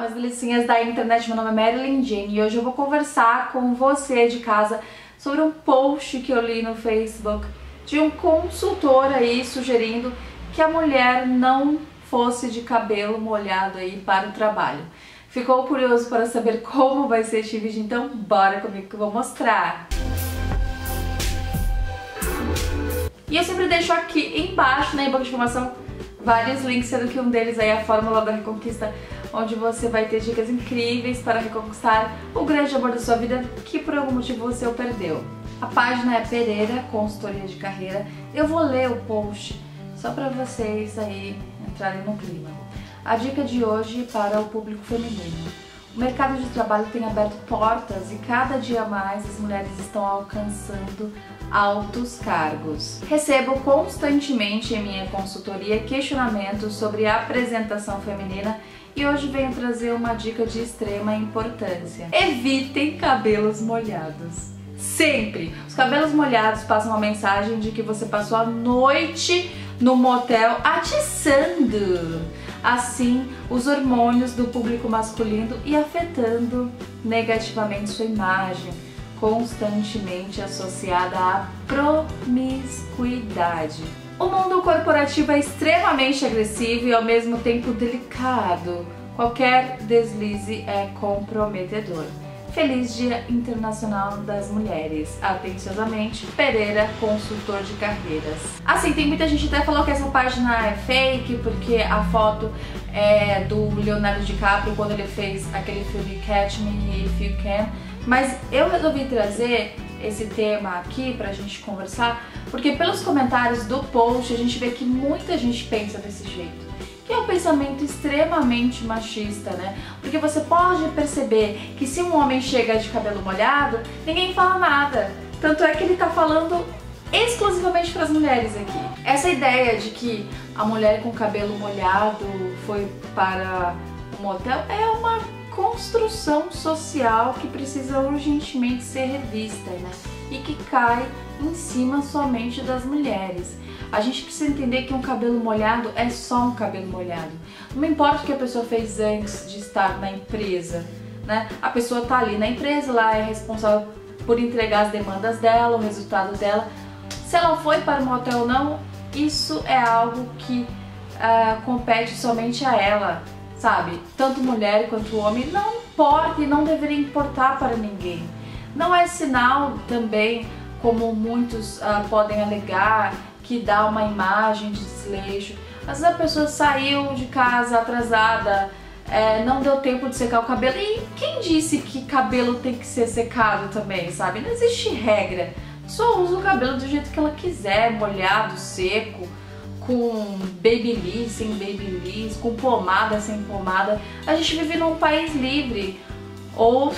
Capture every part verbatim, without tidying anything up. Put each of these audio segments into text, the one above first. Olá, meus belicinhas da internet, meu nome é Marilyn Jane e hoje eu vou conversar com você de casa sobre um post que eu li no Facebook de um consultor aí sugerindo que a mulher não fosse de cabelo molhado aí para o trabalho. Ficou curioso para saber como vai ser este vídeo? Então bora comigo que eu vou mostrar! E eu sempre deixo aqui embaixo, na box de informação, vários links, sendo que um deles aí é a Fórmula da Reconquista, onde você vai ter dicas incríveis para reconquistar o grande amor da sua vida que por algum motivo você o perdeu. A página é Pereira Consultoria de Carreira. Eu vou ler o post só para vocês aí entrarem no clima. A dica de hoje para o público feminino. O mercado de trabalho tem aberto portas e cada dia mais as mulheres estão alcançando altos cargos. Recebo constantemente em minha consultoria questionamentos sobre a apresentação feminina e hoje venho trazer uma dica de extrema importância. Evitem cabelos molhados. Sempre! Os cabelos molhados passam uma mensagem de que você passou a noite no motel atiçando. Assim, os hormônios do público masculino e afetando negativamente sua imagem, constantemente associada à promiscuidade. O mundo corporativo é extremamente agressivo e ao mesmo tempo delicado. Qualquer deslize é comprometedor. Feliz Dia Internacional das Mulheres. Atenciosamente, Pereira Consultor de Carreiras. Assim, tem muita gente até falou que essa página é fake porque a foto é do Leonardo DiCaprio quando ele fez aquele filme Catch Me If You Can. Mas eu resolvi trazer esse tema aqui pra gente conversar porque pelos comentários do post a gente vê que muita gente pensa desse jeito. Que é um pensamento extremamente machista, né? Porque você pode perceber que se um homem chega de cabelo molhado, ninguém fala nada. Tanto é que ele tá falando exclusivamente para as mulheres aqui. Essa ideia de que a mulher com cabelo molhado foi para o motel é uma construção social que precisa urgentemente ser revista, né? E que cai em cima somente das mulheres. A gente precisa entender que um cabelo molhado é só um cabelo molhado. Não importa o que a pessoa fez antes de estar na empresa, né? A pessoa tá ali na empresa, lá é responsável por entregar as demandas dela, o resultado dela. Se ela foi para o motel ou não, isso é algo que uh, compete somente a ela, sabe? Tanto mulher quanto homem, não importa e não deveria importar para ninguém. Não é sinal também, como muitos uh, podem alegar, que dá uma imagem de desleixo. Às vezes a pessoa saiu de casa atrasada, é, não deu tempo de secar o cabelo. E quem disse que cabelo tem que ser secado também, sabe? Não existe regra. Só usa o cabelo do jeito que ela quiser, molhado, seco, com babyliss, sem babyliss, com pomada, sem pomada. A gente vive num país livre, ou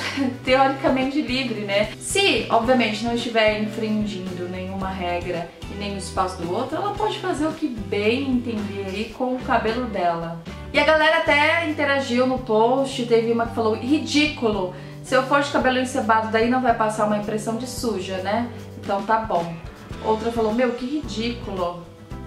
teoricamente livre, né? Se, obviamente, não estiver infringindo nenhuma regra e nem o espaço do outro, ela pode fazer o que bem entender aí com o cabelo dela. E a galera até interagiu no post, teve uma que falou, ridículo, se eu for de cabelo encebado daí não vai passar uma impressão de suja, né? Então tá bom. Outra falou, meu, que ridículo.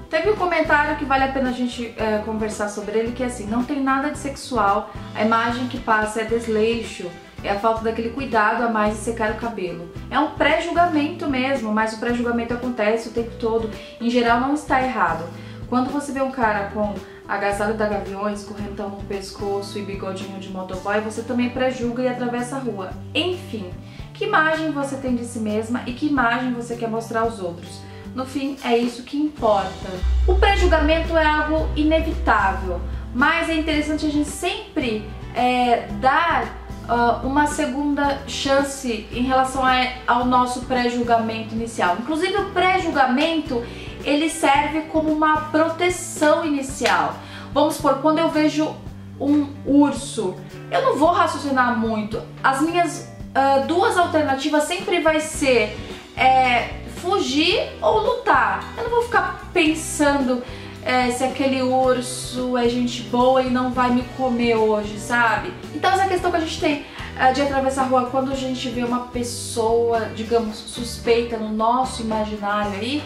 Teve um comentário que vale a pena a gente é, conversar sobre ele, que é assim, não tem nada de sexual, a imagem que passa é desleixo, é a falta daquele cuidado a mais de secar o cabelo. É um pré-julgamento mesmo, mas o pré-julgamento acontece o tempo todo, em geral não está errado. Quando você vê um cara com agasalho da Gaviões, correntão no pescoço e bigodinho de motoboy, você também pré-julga e atravessa a rua. Enfim, que imagem você tem de si mesma e que imagem você quer mostrar aos outros? No fim, é isso que importa. O pré-julgamento é algo inevitável, mas é interessante a gente sempre é, dar uh, uma segunda chance em relação a, ao nosso pré-julgamento inicial. Inclusive, o pré-julgamento, ele serve como uma proteção inicial. Vamos supor, quando eu vejo um urso, eu não vou raciocinar muito. As minhas uh, duas alternativas sempre vai ser... É, fugir ou lutar. Eu não vou ficar pensando é, se aquele urso é gente boa e não vai me comer hoje, sabe? Então essa questão que a gente tem é, de atravessar a rua, quando a gente vê uma pessoa, digamos, suspeita no nosso imaginário aí,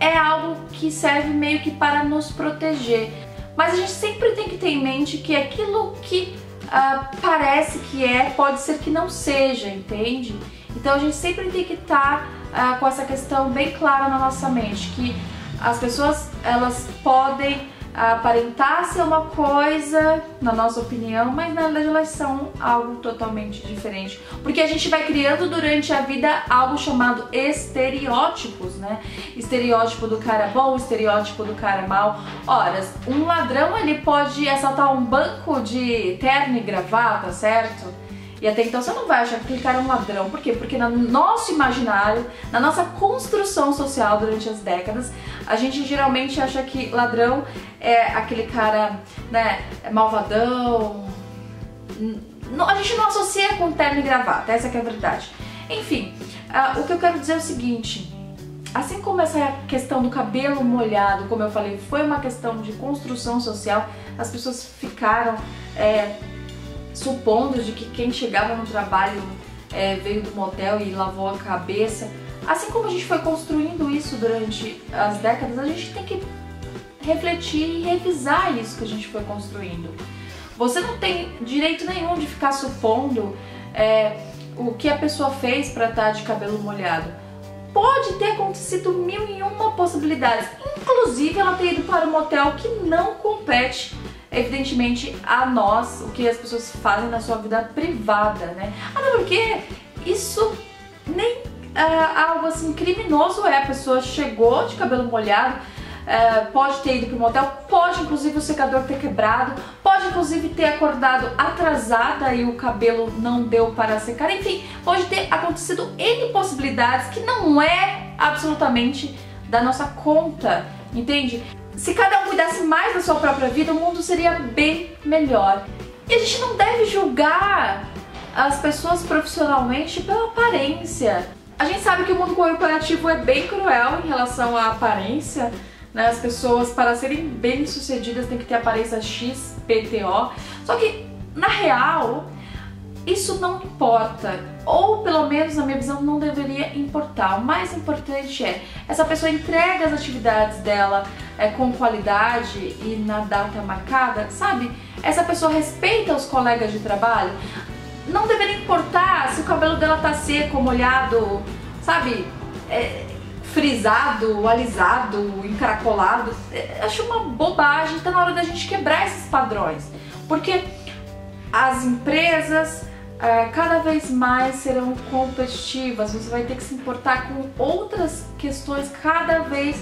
é algo que serve meio que para nos proteger. Mas a gente sempre tem que ter em mente que aquilo que ah, parece que é, pode ser que não seja, entende? Então a gente sempre tem que estar ah, com essa questão bem clara na nossa mente, que as pessoas, elas podem aparentar ser uma coisa, na nossa opinião, mas na verdade elas são algo totalmente diferente. Porque a gente vai criando durante a vida algo chamado estereótipos, né? Estereótipo do cara bom, estereótipo do cara mau. Ora, um ladrão ele pode assaltar um banco de terno e gravata, certo? E até então você não vai achar que aquele cara é um ladrão. Por quê? Porque no nosso imaginário, na nossa construção social durante as décadas, a gente geralmente acha que ladrão é aquele cara, né, malvadão. A gente não associa com terno e gravata, essa que é a verdade. Enfim, uh, o que eu quero dizer é o seguinte. Assim como essa questão do cabelo molhado, como eu falei, foi uma questão de construção social, as pessoas ficaram... É, supondo de que quem chegava no trabalho é, veio do motel e lavou a cabeça. Assim como a gente foi construindo isso durante as décadas, a gente tem que refletir e revisar isso que a gente foi construindo. Você não tem direito nenhum de ficar supondo é, o que a pessoa fez para estar de cabelo molhado. Pode ter acontecido mil e uma possibilidades, inclusive ela ter ido para um motel que não compete evidentemente a nós, o que as pessoas fazem na sua vida privada, né? Até porque isso nem ah, algo assim criminoso é, a pessoa chegou de cabelo molhado, ah, pode ter ido para o motel, pode inclusive o secador ter quebrado, pode inclusive ter acordado atrasada e o cabelo não deu para secar, enfim, pode ter acontecido N possibilidades que não é absolutamente da nossa conta, entende? Se cada um cuidasse mais da sua própria vida, o mundo seria bem melhor. E a gente não deve julgar as pessoas profissionalmente pela aparência. A gente sabe que o mundo corporativo é bem cruel em relação à aparência, né? As pessoas, para serem bem-sucedidas, têm que ter aparência X P T O. Só que, na real, isso não importa, ou pelo menos na minha visão não deveria importar. O mais importante é, essa pessoa entrega as atividades dela é, com qualidade e na data marcada, sabe? Essa pessoa respeita os colegas de trabalho, não deveria importar se o cabelo dela tá seco, molhado, sabe? É, frisado, alisado, encaracolado, é, acho uma bobagem, tá na hora da gente quebrar esses padrões, porque as empresas cada vez mais serão competitivas, você vai ter que se importar com outras questões cada vez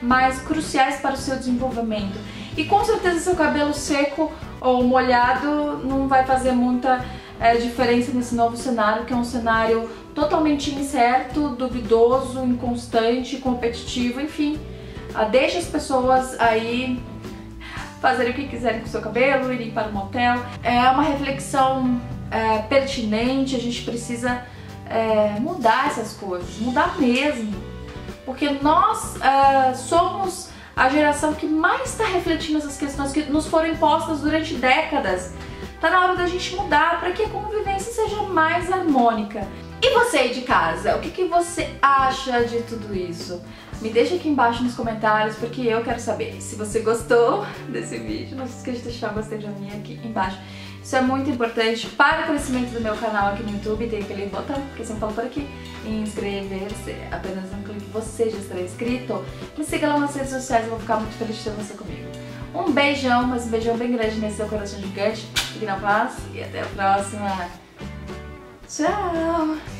mais cruciais para o seu desenvolvimento. E com certeza seu cabelo seco ou molhado não vai fazer muita é, diferença nesse novo cenário, que é um cenário totalmente incerto, duvidoso, inconstante, competitivo, enfim. Deixa as pessoas aí fazerem o que quiserem com o seu cabelo, irem para o motel. É uma reflexão É, pertinente, a gente precisa é, mudar essas coisas, mudar mesmo, porque nós é, somos a geração que mais está refletindo essas questões que nos foram impostas durante décadas. Tá na hora da gente mudar para que a convivência seja mais harmônica. E você aí de casa, o que, que você acha de tudo isso? Me deixa aqui embaixo nos comentários, porque eu quero saber. Se você gostou desse vídeo, não se esqueça de deixar o gostei de mim aqui embaixo. Isso é muito importante para o crescimento do meu canal aqui no YouTube. Tem aquele botão que eu sempre falo por aqui, inscrever-se, apenas um clique você já estará inscrito. Me siga lá nas redes sociais, eu vou ficar muito feliz de ter você comigo. Um beijão, mas um beijão bem grande nesse seu coração gigante. Fique na paz e até a próxima. Tchau!